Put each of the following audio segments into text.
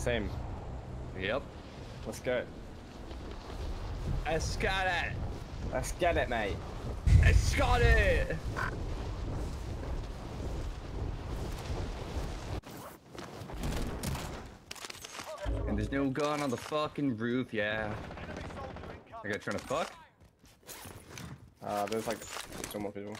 Same. Yep. Let's go. Let's get it. Let's get it, mate. Let's get it. And there's no gun on the fucking roof, yeah. I got trying to fuck. There's like so more people.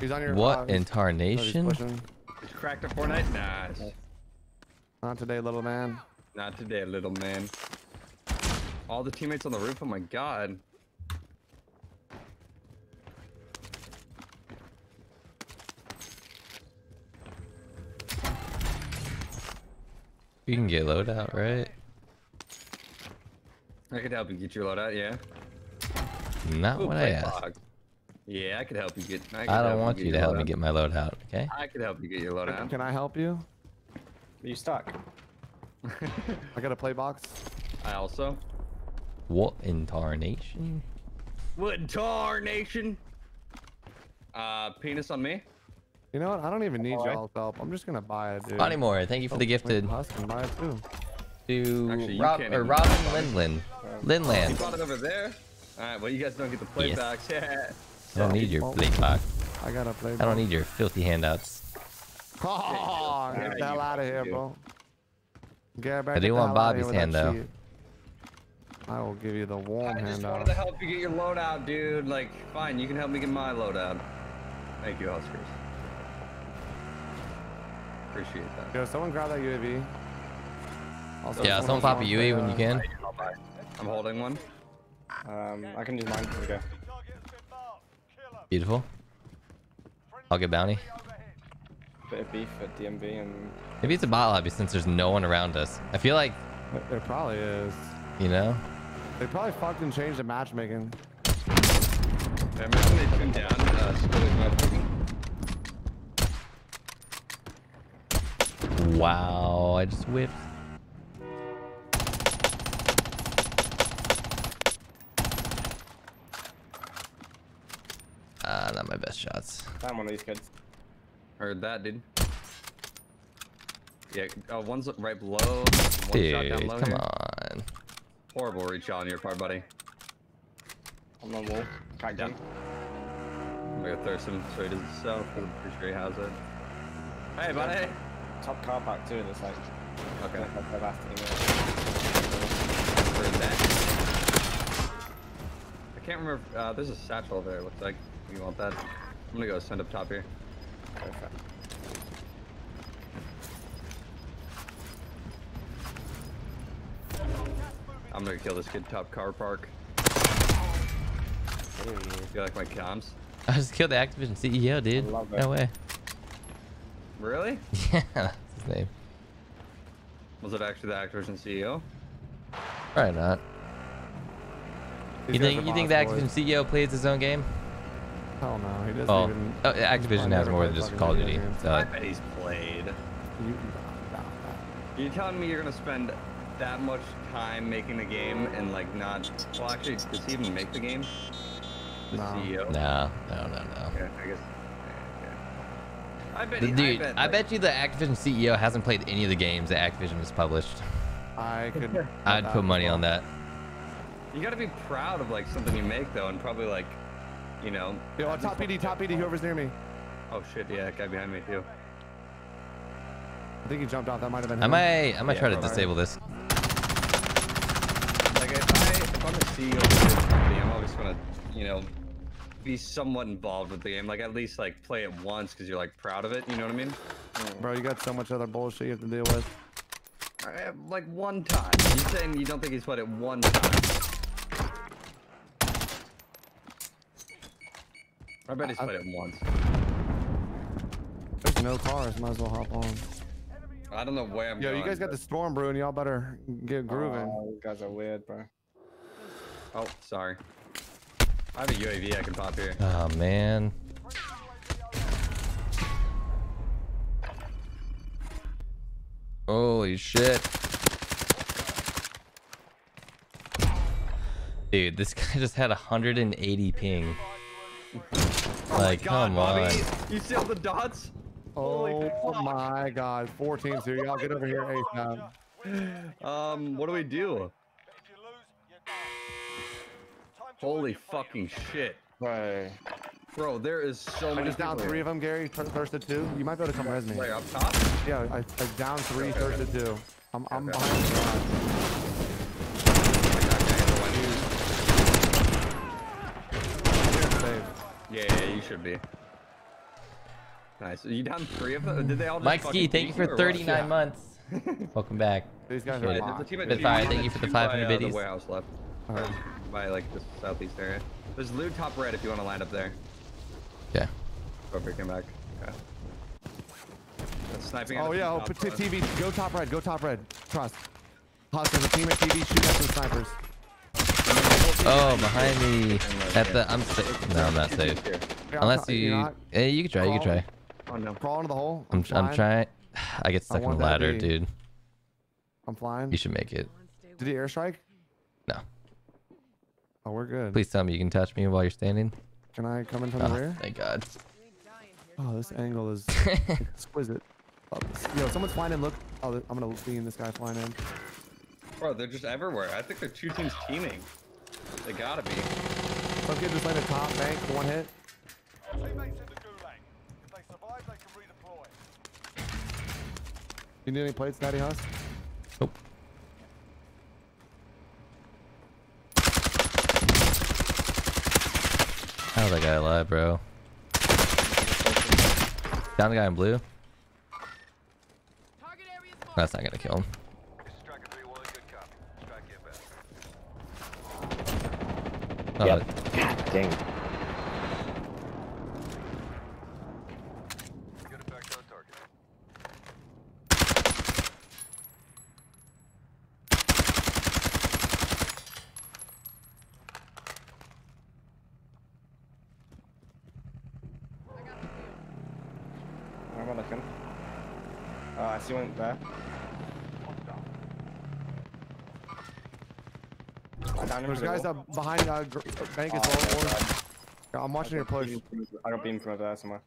He's on your what incarnation? Cracked a Fortnite? Nice. Not today, little man. Not today, little man. All the teammates on the roof. Oh my god. You can get loadout, right? I could help you get your loadout, yeah. Not what I asked. Yeah, I could help you get. I don't want you to help me get my load out, okay? I could help you get your load out. Can I help you? Are you stuck? I got a play box. I also. What in tarnation? What in tarnation? Penis on me. You know what? I don't even need y'all's help. I'm just gonna buy it, dude. Bonnie Moore, thank you for the gifted. Can buy it too. To actually, Robin Lindland. Lindland. He bought it over there. All right. Well, you guys don't get the play box. Yeah. I don't need your play box. I got a play box. I don't need your filthy handouts. Oh, get the hell out of here, bro. Get back. I do want Bobby's hand though. I will give you the warm handout. I just wanted to help you get your load out, dude. Like, fine, you can help me get my load out. Thank you, Huskerrs. Appreciate that. Yo, someone grab that UAV. Also, yeah, someone pop a UAV when you can. I'm holding one. I can do mine. Here we go. Beautiful. I'll get bounty. Bit of beef at DMV and... Maybe it's a bot lobby since there's no one around us. I feel like... It probably is. You know? They probably fucking changed the matchmaking. I remember they tuned down matchmaking. Wow, I just whiffed. Not my best shots. I'm one of these kids. Heard that, dude. Yeah, one's right below. Dude, come on. Horrible reach on your part, buddy. I'm on the wall. Crack down. I'm gonna throw some straight as itself. I'm pretty sure he has it. Hey, buddy. Top car park, too. That's like. Okay. Heard that. I can't remember. There's a satchel there, it looks like. You want that? I'm gonna go send up top here. Okay. I'm gonna kill this kid top car park. Ooh. You like my comms? I just killed the Activision CEO, dude. No way. Really? Yeah, that's his name. Was it actually the Activision CEO? Probably not. You think the Activision CEO plays his own game? Hell no, he doesn't even... Oh, Activision has more than just Call of Duty. I bet he's played. You're telling me you're going to spend that much time making the game and like not... Well, actually, does he even make the game? The CEO? No. Okay, I guess... Yeah. I bet you the Activision CEO hasn't played any of the games that Activision has published. I'd put money on that. You got to be proud of like something you make though, and probably like... You know. Yo, top PD, whoever's near me. Oh shit, yeah, that guy behind me too. I think he jumped off. That might have been him. I might try to disable this. Like if I'm a CEO of this company, I'm always gonna, you know, be somewhat involved with the game. Like at least like play it once because you're like proud of it. You know what I mean? Bro, you got so much other bullshit you have to deal with. Like one time. You're saying you don't think he's played it one time? I bet he's played it once. There's no cars, might as well hop on. I don't know where I'm going. Yo, you guys got the storm brewing, y'all better get grooving. Oh, you guys are weird, bro. Oh, sorry. I have a UAV I can pop here. Oh, man. Holy shit. Dude, this guy just had 180 ping. Like, come on. Bobby, you see all the dots? Oh my god. 14 dude. Y'all get over here ASAP. What do we do? Holy fucking shit. Right. Bro, there is so many. I just downed three of them, Gary. Thirsted two. You might be able to come res me. Wait, up top? Yeah, I downed three, okay, thirsted two. I'm behind the dots. Yeah, you should be. Nice. You downed three of them? Did they all just Mike Ski, thank you for 39 months. Welcome back. These guys are locked. FFAR, thank you for the 500 biddies. The warehouse left. By like this southeast area. There's loot top red if you want to line up there. Yeah. Go freaking back. Okay. That's sniping. Oh yeah, oh, TV. Go top red. Go top red. Trust. Huskerrs, a team at TV. Shoot at some snipers. Oh, behind me. At the, I'm safe. No, I'm not safe. Unless you, hey, you can try. You can try. Oh no. Crawl into the hole. I'm trying. I get stuck in the ladder, dude. I'm flying. You should make it. Did he airstrike? No. Oh, we're good. Please tell me you can touch me while you're standing. Can I come in from the rear? Thank God. Oh, this angle is exquisite. Oh, yo, someone's flying in. Look, oh, I'm gonna see this guy flying in. Bro, they're just everywhere. I think they're two teams teaming. They gotta be. Some kid just landed top bank, one hit. You need any plates, Natty Huss? Nope. How's that guy alive, bro? Down the guy in blue. That's not gonna kill him. Oh, yep. Dang. He went there. There's guys up behind bank as well. Yeah, I'm watching your push. I don't beam from over there somewhere.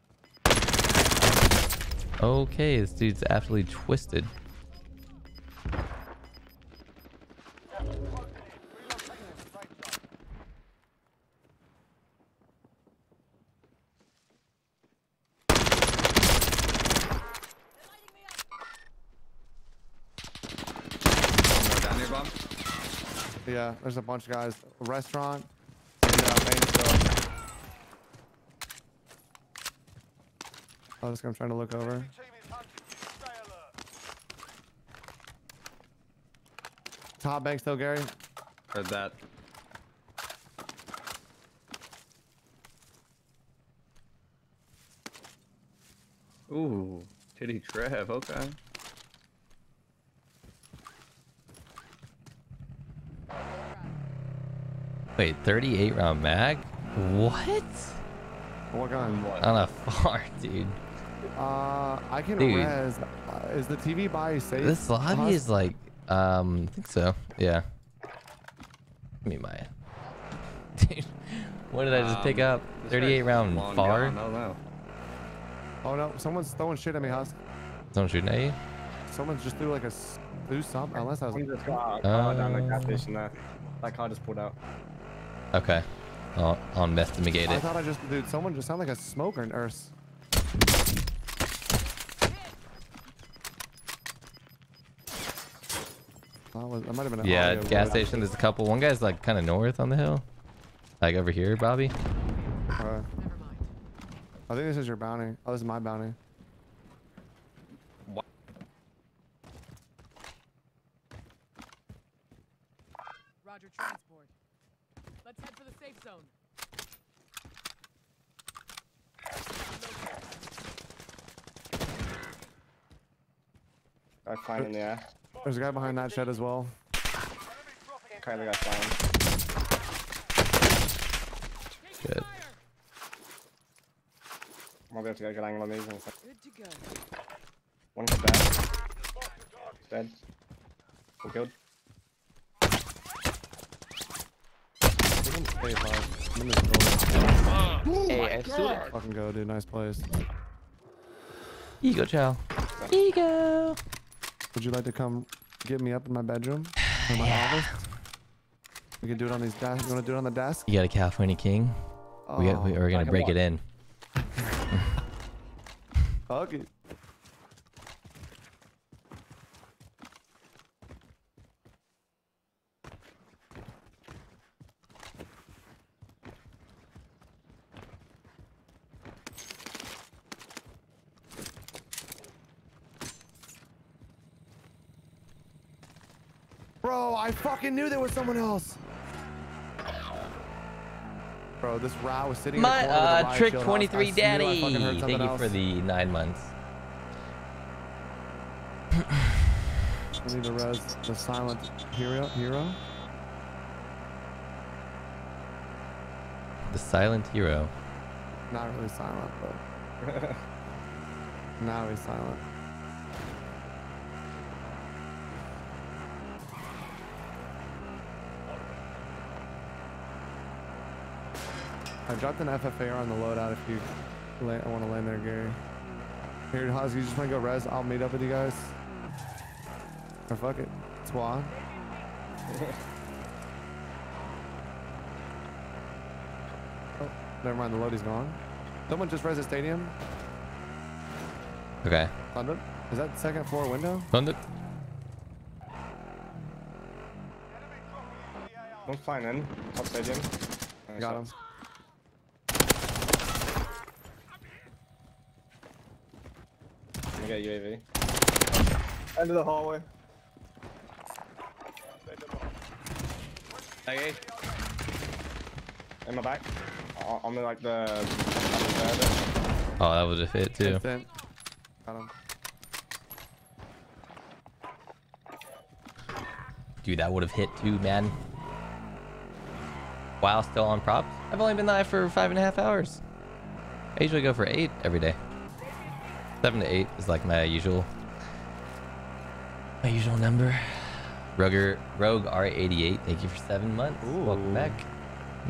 Okay, this dude's absolutely twisted. Yeah, there's a bunch of guys. Restaurant. And, oh, this guy, I'm trying to look over. Top bank still, Gary. Heard that. Ooh, titty Trev. Okay. Wait, 38 round mag? What? What gun? On a FFAR, dude. I can res. Is the TV buy safe? This lobby is like, I think so. Yeah. Give me my. Dude, what did I just pick up? 38 round FFAR? No. Oh no, someone's throwing shit at me, Husk. Someone's shooting at you? Someone just threw like a. Threw something, unless I was like. That car just pulled out. Okay. I'll investigate it. I thought I just, dude, someone just sounded like a smoker nurse. That might have been an audio gas station. There's a couple. One guy's like kind of north on the hill. Like over here, Bobby. Never mind. I think this is your bounty. Oh, this is my bounty. Roger transport. Let's head for the safe zone. I find in the air. There's a guy behind that shed as well. Kind of got found. Good. I'm gonna have to go get angle on these. Good to go. One got back. Dead. We're killed. Hey, I fucking go, dude. Nice plays. Ego, chow. Ego. Would you like to come get me up in my bedroom? In my office? We can do it on these desk. You want to do it on the desk? You got a California king. Oh, we are gonna break it in. Okay. Bro, I fucking knew there was someone else. Bro, this row is sitting in the Trick 23 Daddy. Thank you for the 9 months. I need to res the silent hero. The silent hero. Not really silent, but not really silent. I dropped an FFAR on the loadout if you want to land there, Gary. Here, Hus, you just want to go res? I'll meet up with you guys. Or fuck it. It's Wah. Oh, never mind. The load is gone. Someone just res the stadium. Okay. Thunder? Is that second floor window? Thunder. One's flying in. Top stadium. Got him. I got UAV. End of the hallway. Hey. In my back. On the like the. Oh, that was a hit too. Dude, that would have hit too, man. Wow, still on props. I've only been live for 5.5 hours. I usually go for 8 every day. 7 to 8 is like my usual number. Rogue R88, thank you for 7 months. Ooh. Welcome back.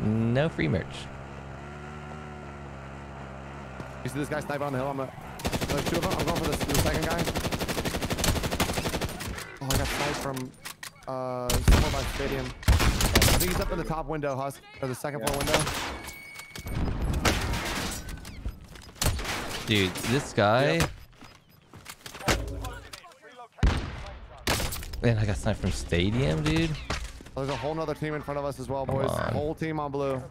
No free merch. You see this guy sniper on the hill? There's 2 of them. I'm going for the second guy. Oh, I got sniped from somewhere by stadium. I think he's up in the top window, Husk, or the second floor window. Dude, this guy. Yep. Man, I got sniped from stadium, dude. Oh, there's a whole nother team in front of us as well, boys. Whole team on blue.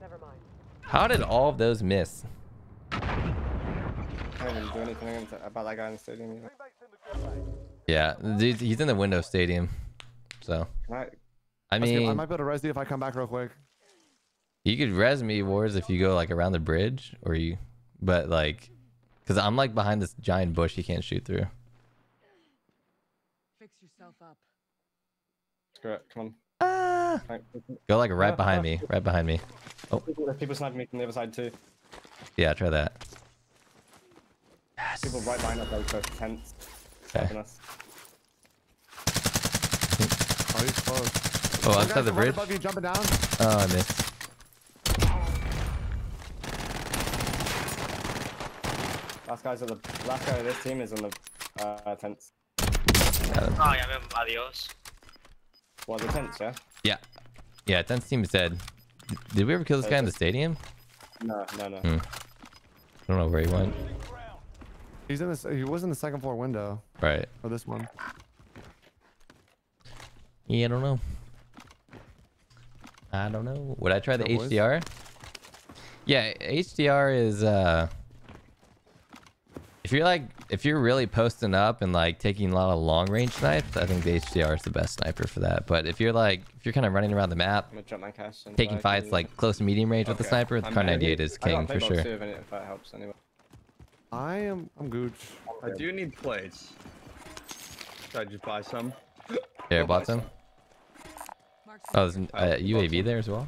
Never mind. How did all of those miss? I didn't do anything about that guy in the stadium either. Yeah, dude, he's in the window stadium. So. I mean, I might be able to res you if I come back real quick. You could res me, Wars, if you go like around the bridge, or you, but like, cause I'm like behind this giant bush you can't shoot through. Fix yourself up. Correct. Come on. Go like right behind me, right behind me. Oh. People sniping me from the other side too. Yeah, try that. Yes. People right behind us, like first tents. Okay. Us. Oh, he's close. Oh, outside the bridge. Above you, jumping down. Oh, I missed. Last guy of this team is on the tents. Oh yeah, man. Adios. What, the tents, yeah? Yeah. Yeah, tents team is dead. Did we ever kill this guy in the stadium? No. Hmm. I don't know where he went. He's in this. He was in the second floor window. Right. Or this one. Yeah, I don't know. Would I try the HDR? Yeah, HDR is If you're really posting up and like taking a lot of long range snipes, I think the HDR is the best sniper for that. But if you're kind of running around the map, taking fights like close to medium range with the sniper, the Kar98 is king for sure. If that helps anyway. I'm Gooch. I do need plates. Should I just buy some? Yeah, I bought some. Oh, there's a UAV there as well.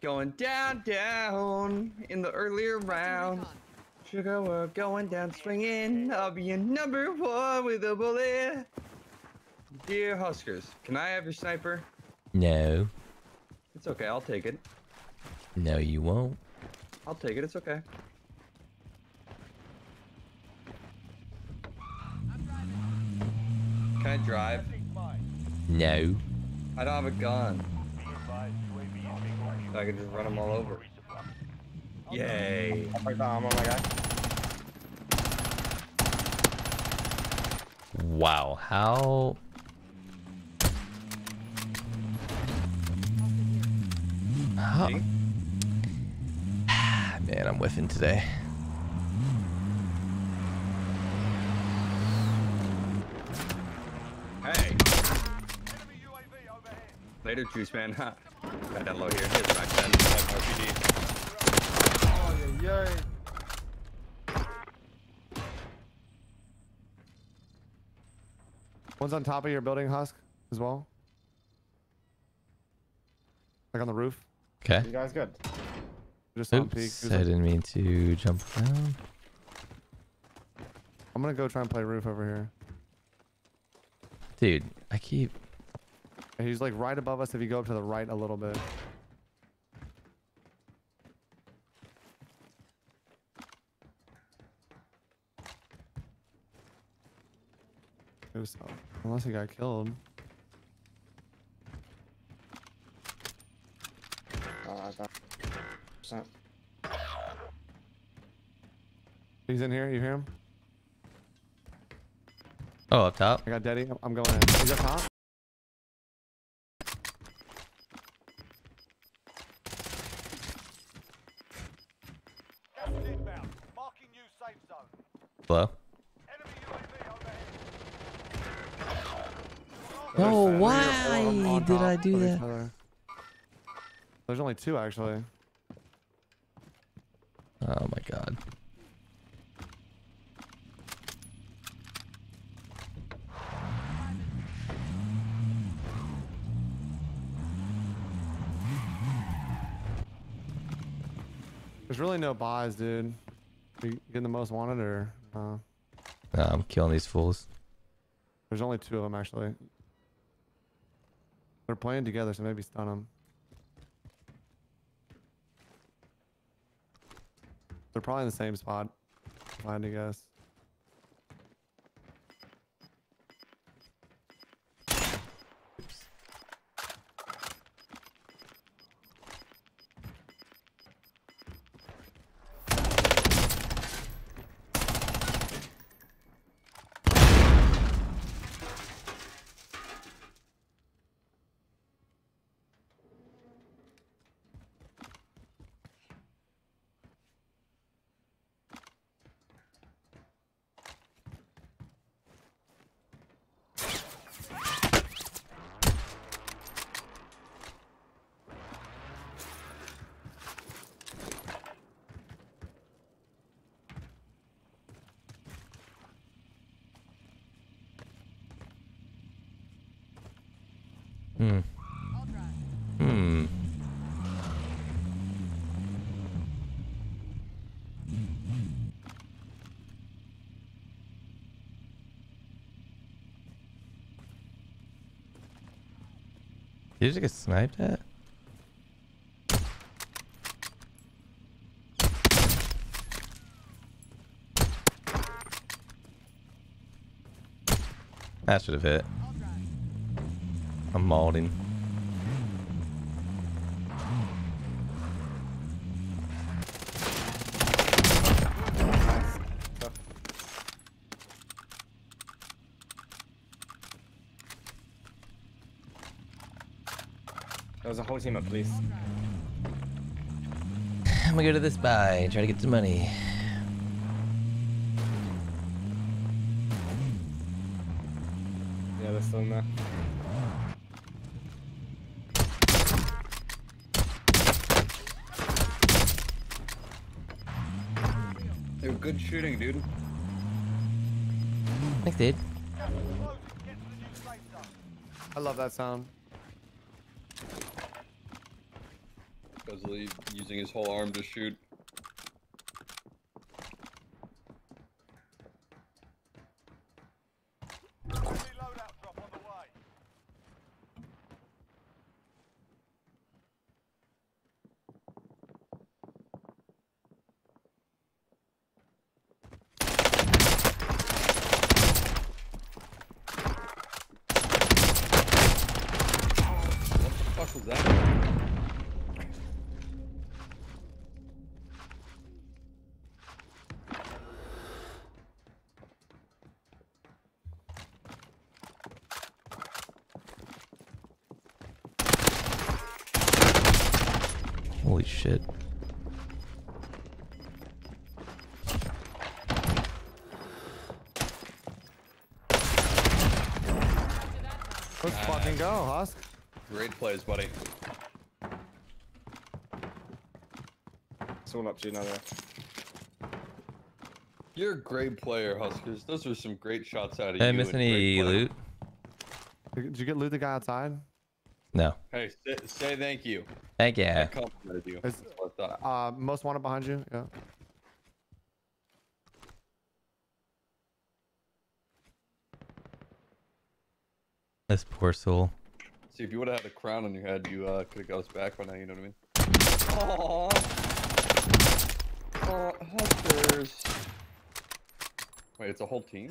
Going down, down in the earlier round. Sugar, we're going down swinging. I'll be in number one with a bullet. Dear Huskerrs, can I have your sniper? No. It's okay, I'll take it. No, you won't. I'll take it, it's okay. Can I drive? No. I don't have a gun. So I can just run them all over. Yay. I'm on my guy. Wow, how... Huh. Man, I'm whiffing today. Hey. Later, juice man. Huh? Got that low here. Here's my friend. RPG. Oh, yeah, yeah. One's on top of your building, Husk, as well. Like on the roof. Okay. You guys good? Just oops, I didn't mean to jump down. I'm gonna go try and play roof over here. Dude, I keep... He's like right above us if you go up to the right a little bit. Unless he got killed. He's in here. You hear him? Oh, up top. I got Daddy. I'm going in. He's up top. Hello? Oh, why did I do that? There's only two, actually. Oh my god. There's really no buys, dude. Are you getting the most wanted or? No, I'm killing these fools. There's only two of them, actually. They're playing together, so maybe stun them. They're probably in the same spot. I had to guess. Oops. Did you just get sniped at? That should have hit. I'm molding. There's a whole team up, please. I'm gonna go to this buy, try to get some money. Yeah, they're still in there. They were good shooting, dude. Thanks, dude. I love that sound. Bezley using his whole arm to shoot. Holy shit. Let's fucking go, Husk. Great plays, buddy. It's all up to you now, though. You're a great player, Huskerrs. Those were some great shots out of you. Did I miss any loot? Did you get loot the guy outside? No. Hey, say thank you. Thank you. I complimented you. That's what I thought. Most wanted behind you, yeah. This poor soul. See, if you would have had a crown on your head, you could have got us back by now, you know what I mean? Aww. Aww, Huskerrs. Wait, it's a whole team?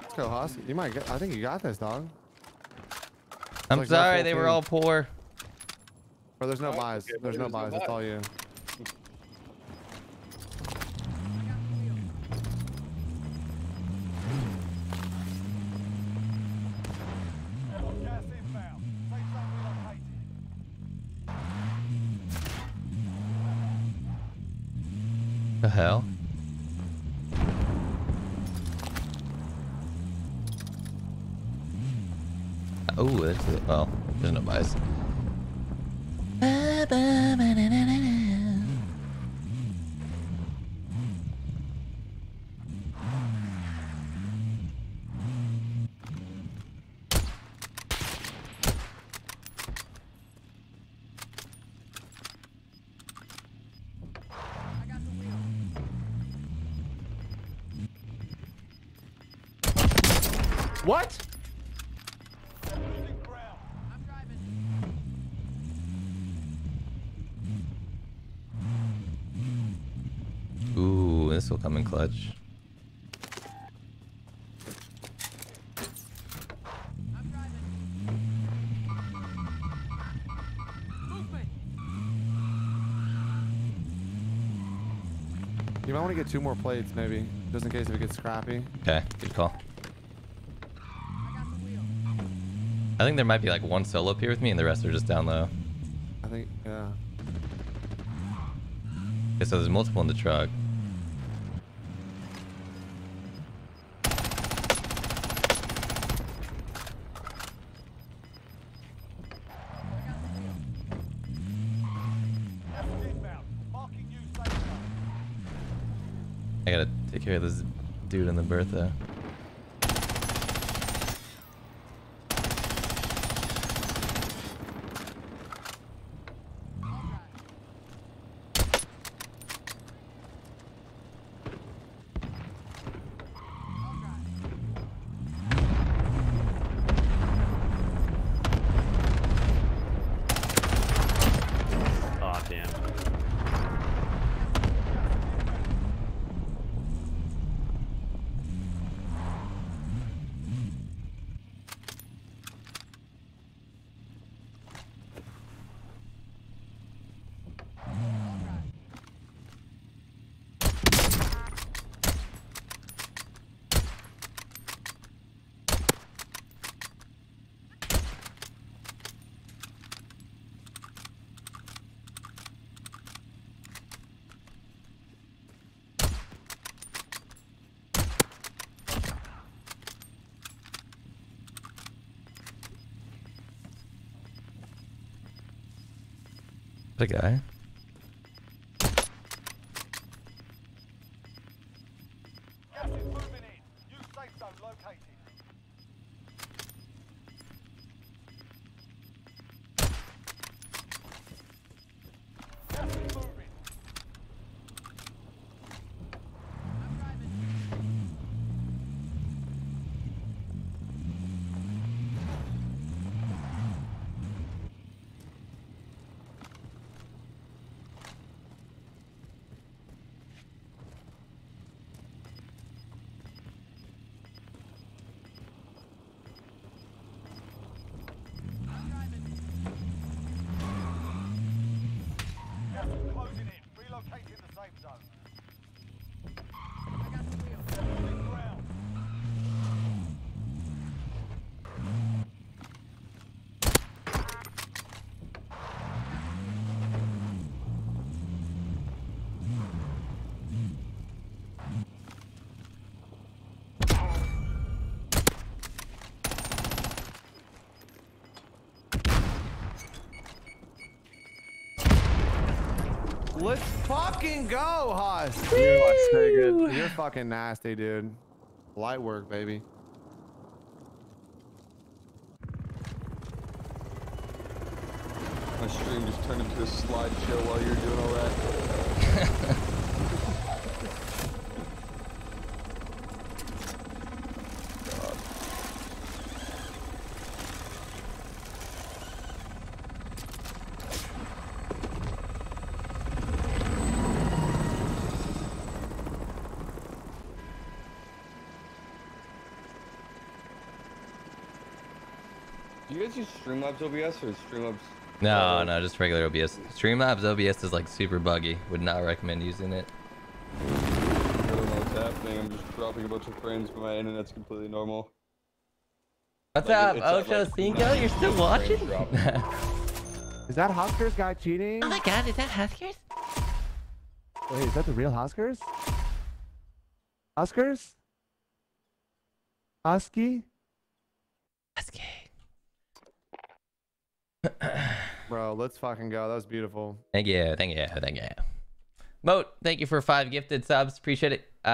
Let's go, Husk. You might get, I think you got this, dog. I'm sorry, they were all poor. Bro, there's no buys. There's no buys. It's all you. The hell? Oh, that's it. Well, there's no bias. What? Ooh, this will come in clutch. You might want to get two more plates, maybe, just in case if it gets scrappy. Okay, good call. I think there might be like one solo up here with me, and the rest are just down low. I think, yeah. Okay, so there's multiple in the truck. I gotta take care of this dude in the Bertha. The guy. Gas is moving in. Use safe zone. zone located. Let's fucking go, Hus. You're like so good. You're fucking nasty, dude. Light work, baby. My stream just turned into a slideshow while you're doing all Use Streamlabs OBS or Streamlabs? No, no, just regular OBS. Streamlabs OBS is like super buggy. Would not recommend using it. I don't know what's happening. I'm just dropping a bunch of frames, but my internet's completely normal. What's up, Ocho Cinco? You're still watching? Is that Huskerrs guy cheating? Oh my god, is that Huskerrs? Wait, is that the real Huskerrs? Huskerrs? Husky? Husky. Bro, let's fucking go. That was beautiful. Thank you. Moat, thank you for 5 gifted subs. Appreciate it.